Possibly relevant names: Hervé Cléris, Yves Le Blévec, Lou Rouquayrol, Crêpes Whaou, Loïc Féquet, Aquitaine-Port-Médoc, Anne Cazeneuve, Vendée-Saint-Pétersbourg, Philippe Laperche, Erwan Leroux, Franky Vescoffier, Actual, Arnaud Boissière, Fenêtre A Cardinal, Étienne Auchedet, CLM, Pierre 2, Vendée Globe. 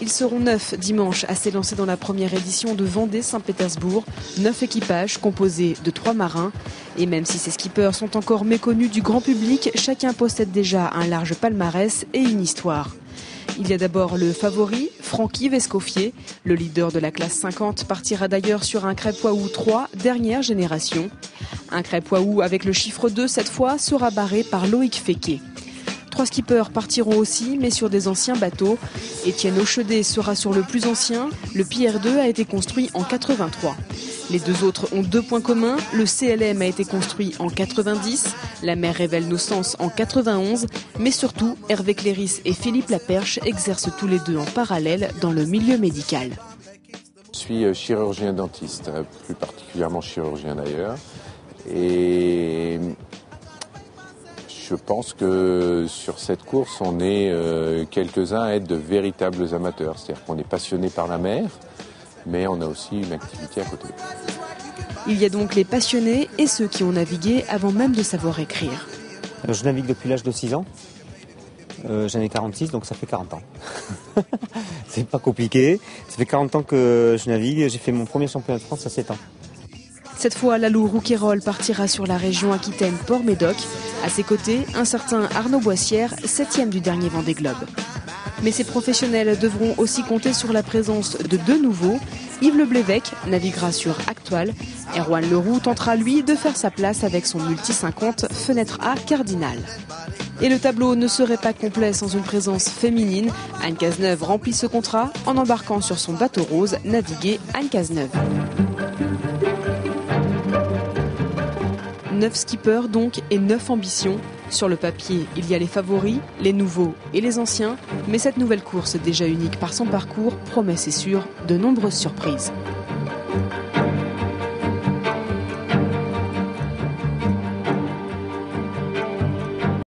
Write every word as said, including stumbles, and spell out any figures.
Ils seront neuf dimanche à s'élancer dans la première édition de Vendée-Saint-Pétersbourg. Neuf équipages composés de trois marins. Et même si ces skippers sont encore méconnus du grand public, chacun possède déjà un large palmarès et une histoire. Il y a d'abord le favori, Franky Vescoffier. Le leader de la classe cinquante partira d'ailleurs sur un Crêpes Whaou trois, dernière génération. Un Crêpes Whaou avec le chiffre deux cette fois sera barré par Loïc Féquet. Trois skippers partiront aussi, mais sur des anciens bateaux. Étienne Auchedet sera sur le plus ancien. Le Pierre deux a été construit en quatre-vingt-trois. Les deux autres ont deux points communs. Le C L M a été construit en quatre-vingt-dix. La mer révèle nos sens en quatre-vingt-onze. Mais surtout, Hervé Cléris et Philippe Laperche exercent tous les deux en parallèle dans le milieu médical. Je suis chirurgien-dentiste, plus particulièrement chirurgien d'ailleurs. Et... je pense que sur cette course, on est euh, quelques-uns à être de véritables amateurs. C'est-à-dire qu'on est passionné par la mer, mais on a aussi une activité à côté. Il y a donc les passionnés et ceux qui ont navigué avant même de savoir écrire. Alors, je navigue depuis l'âge de six ans. Euh, J'en ai quarante-six, donc ça fait quarante ans. C'est pas compliqué. Ça fait quarante ans que je navigue. J'ai fait mon premier championnat de France à sept ans. Cette fois, la Lou Rouquayrol partira sur la région Aquitaine-Port-Médoc. À ses côtés, un certain Arnaud Boissière, septième du dernier Vendée Globe. Mais ces professionnels devront aussi compter sur la présence de deux nouveaux. Yves Le Blévec naviguera sur Actual. Erwan Leroux tentera, lui, de faire sa place avec son multi cinquante Fenêtre A Cardinal. Et le tableau ne serait pas complet sans une présence féminine. Anne Cazeneuve remplit ce contrat en embarquant sur son bateau rose navigué Anne Cazeneuve. neuf skippers donc et neuf ambitions. Sur le papier, il y a les favoris, les nouveaux et les anciens. Mais cette nouvelle course, déjà unique par son parcours, promet, c'est sûr, de nombreuses surprises.